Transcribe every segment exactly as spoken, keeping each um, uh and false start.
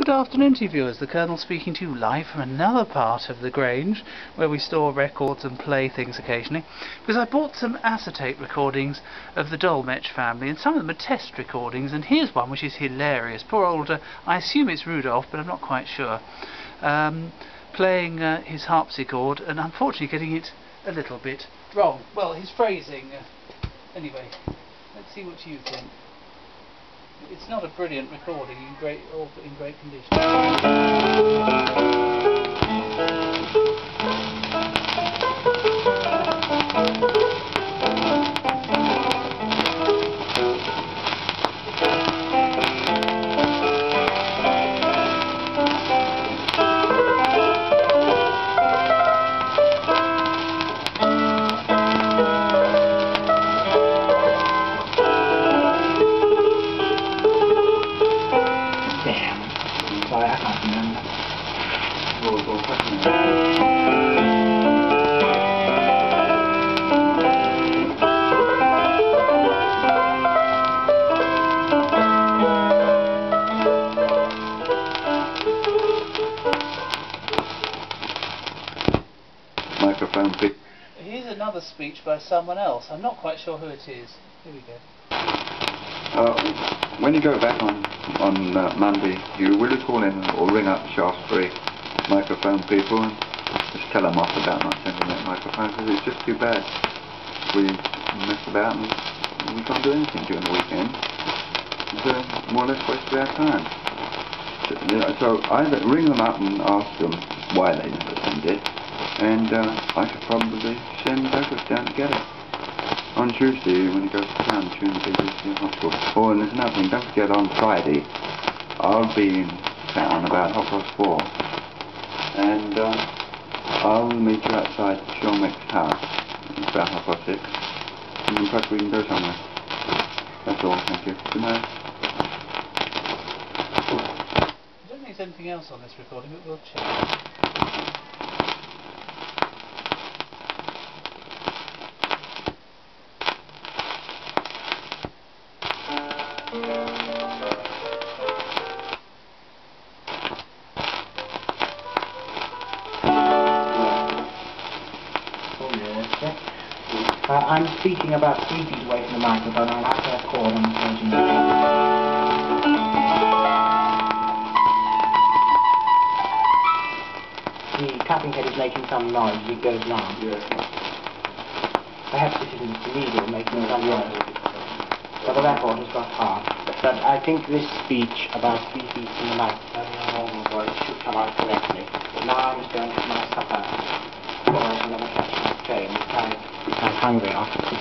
Good afternoon to you viewers, the Colonel speaking to you live from another part of the Grange where we store records and play things occasionally, because I bought some acetate recordings of the Dolmetsch family, and some of them are test recordings, and here's one which is hilarious. Poor old, uh, I assume it's Rudolph, but I'm not quite sure, um, playing uh, his harpsichord and unfortunately getting it a little bit wrong. Well, his phrasing, uh, anyway, let's see what you think. It's not a brilliant recording in great or in great condition. Here's another speech by someone else. I'm not quite sure who it is. Here we go. Uh, when you go back on on uh, Monday, you will you call in or ring up Shaftesbury microphone people and just tell them off about not sending that microphone, because it's just too bad. We mess about and we can't do anything during the weekend. It's uh, more or less wasted our time. So, you know, so I ring them up and ask them why they never send it. And uh, I could probably send vocals down together on Tuesday when it goes to town, Tuesday, Tuesday, Hospital. Oh, and there's another thing, don't forget on Friday I'll be in town about half past four, and uh, I'll meet you outside Shulmick's house about half past six, and in fact we can go somewhere. That's all, thank you. Good night. I don't think there's anything else on this recording, but we'll check. Uh, I'm speaking about three feet away from the microphone. I'll have to record on the occasion. The clapping head is making some noise. It goes loud. Yes. Perhaps it isn't the needle making some noise, but the record has got hard. But I think this speech about three feet from the microphone in a normal voice should come out correctly. But now I'm just going to my supper, or I shall never catch my train. I'm hungry after this.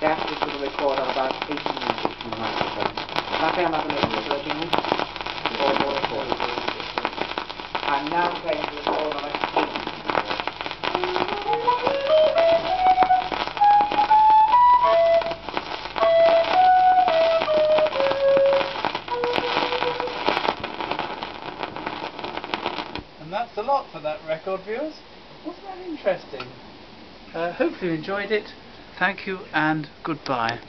That is to the record of about eighteen minutes from the microphone. Nothing I'm not going to do is or more recording. I'm now going to record on a a lot for that record, viewers. Wasn't that interesting? Uh, hopefully you enjoyed it. Thank you and goodbye.